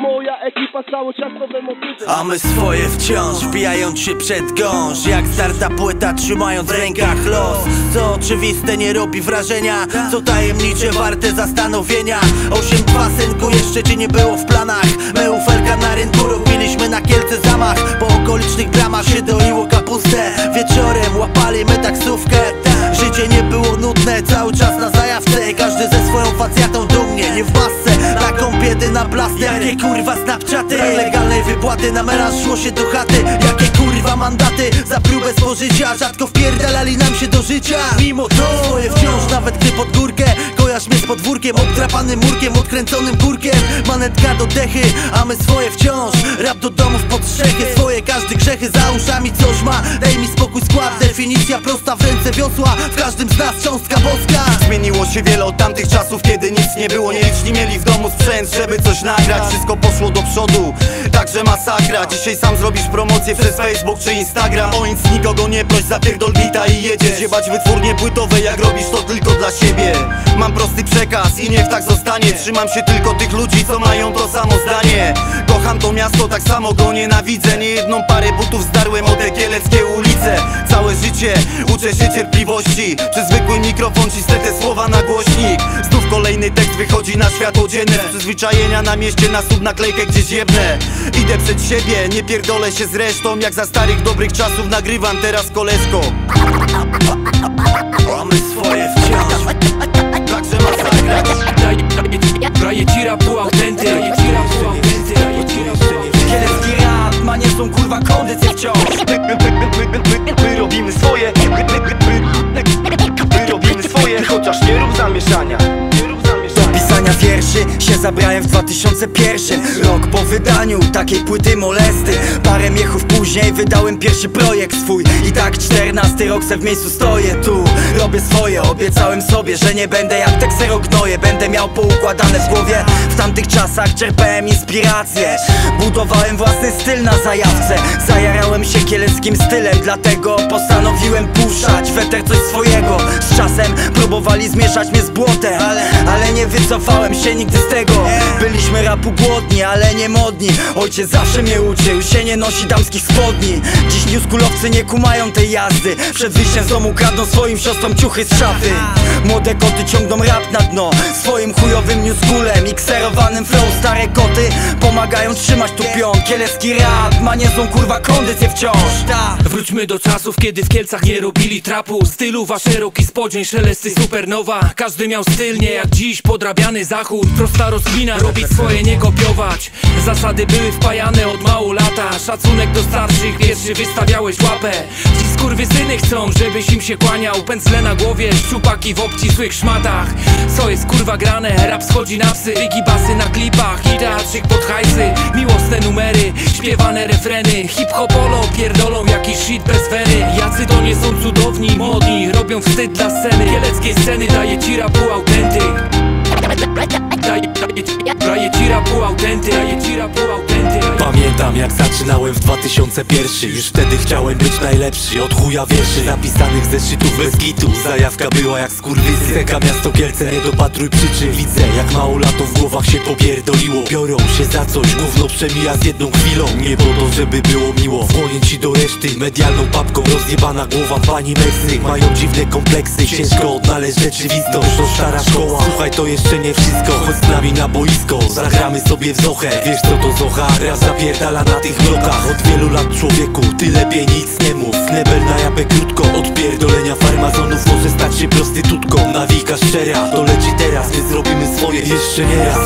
moja ekipa cały czas nowe motywy. A my swoje wciąż, wbijając się przed gąż, jak starta płyta, trzymając w rękach los. Co oczywiste nie robi wrażenia, co tajemnicze, warte zastanowienia. 8-2, synku, jeszcze cię nie było w planach. My ufelka na rynku robiliśmy na Kielce zamach. Po okolicznych bramach się doiło kapustę, wieczorem łapali my taksówkę. Życie nie było nudne, cały czas na zajawce, każdy ze swoją facjatą dumnie, nie w masce. Taką biedę na blastę, jakie kurwa snapchaty. Legalnej wypłaty na melanż szło się do chaty. Jakie kurwa mandaty za próbę spożycia, rzadko wpierdalali nam się do życia. Mimo to swoje wciąż, nawet gdy pod górkę. Kojarz mnie z podwórkiem, obdrapanym murkiem, odkręconym kurkiem. Manetka do dechy, a my swoje wciąż. Rap do domów pod strzechy, swoje każdy grzechy za uszami coś ma. Daj mi spokój, skład, definicja prosta, w ręce wiosła, w każdym z nas cząstka boska. Zmieniło się wiele od tamtych czasów, kiedy nic nie było. Nieliczni mieli w domu sprzęt, żeby coś nagrać. Wszystko poszło do przodu, także masakra. Dzisiaj sam zrobisz promocję przez Facebook czy Instagram. O nic nikogo nie proś, zapierdol bita i jedziesz. Jebać wytwórnie płytowe, jak robisz to tylko dla siebie. Mam prosty przekaz i niech tak zostanie. Trzymam się tylko tych ludzi, co mają to samo zdanie. Kocham to miasto, tak samo go nienawidzę. Niejedną parę butów zdarłem o te kieleckie ulice. Całe życie uczę się cierpliwości, przez zwykły mikrofon cisnę te słowa na głośnik. Znów kolejny tekst wychodzi na światło dzienne. Z przyzwyczajenia na mieście, na sub naklejkę gdzieś jebnę. Idę przed siebie, nie pierdolę się z resztą, jak za starych dobrych czasów nagrywam teraz koleżko. Mamy swoje wciąż, także masakra. Daję ci rapu autenty, daję ci rapu autenty. Kielecki rap ma niezłą kurwa kondycję wciąż. My robimy swoje, my robimy swoje, chociaż nie rób zamieszania. Pisania wierszy się zabrałem w 2001 rok po wydaniu takiej płyty Molesty. Parę miechów później wydałem pierwszy projekt swój. I tak 14 rok se w miejscu stoję tu, robię swoje. Obiecałem sobie, że nie będę jak te kserognoje. Będę miał poukładane w głowie. W tamtych czasach czerpałem inspirację, budowałem własny styl na zajawce. Zajarałem się kieleckim stylem, dlatego postanowiłem puszać w eter coś swojego. Z czasem próbowali zmieszać mnie z błotem, ale nie wycofałem się nigdy z tego. Byliśmy rapu głodni, ale nie modni. Ojciec zawsze mnie uczył, się nie nosi damskich spodni. Dziś newskulowcy nie kumają tej jazdy. Przed wyjściem z domu kradną swoim siostrom ciuchy z szafy. Młode koty ciągną rap na dno swoim chujowym newskulem i kserowanym flow. Stare koty pomagają trzymać tu pion. Kielecki rap ma niezłą kurwa kondycję wciąż. Wróćmy do czasów, kiedy w Kielcach nie robili trapu. Stylu waszeroki spodzień, szelesty supernowa. Każdy miał styl, nie jak dziś podrabiany zachód. Prosta rozkmina, robić swoje, nie kopiować. Zasady były wpajane od mało lata. Szacunek do starszych, wiesz, że wystawiałeś łapę. Ci skurwysyny chcą, żebyś im się kłaniał. Pędzle na głowie, szczupaki w obcisłych szmatach. Co jest kurwa grane? Rap schodzi na psy. Wygibasy na klipach i teatrzyk pod hajsy. Miłosne numery, śpiewane refreny. Hip-hopolo pierdolą jakiś shit bez wery. Jacy to nie są cudowni, modni, robią wstyd dla sceny. Kieleckiej sceny daje ci rapu autentyk. Daję ci rapu autenty, daję ci rapu autenty. Pamiętam jak zaczynałem w 2001. Już wtedy chciałem być najlepszy od chuja wierszy napisanych ze zeszytów bez gitu. Zajawka była jak skurwysy. Seka miasto Kielce, nie dopatruj przyczyn. Widzę jak mało lato w głowach się popierdoliło. Biorą się za coś, gówno przemija z jedną chwilą. Nie po to, żeby było miło. Wchłonię ci do reszty medialną papką. Rozjebana głowa pani Meksy. Mają dziwne kompleksy, ciężko odnaleźć rzeczywistość. To stara szkoła, słuchaj to jeszcze nie wszystko. Chodź z nami na boisko, zagramy sobie w zochę. Wiesz co to zocha? Raz zapierdala na tych blokach. Od wielu lat człowieku, ty lepiej nic nie mów. Nebel na japę krótko, od pierdolenia farmazonów może stać się prostytutką. Nawika szczera, to leci teraz, my zrobimy swoje jeszcze nie raz.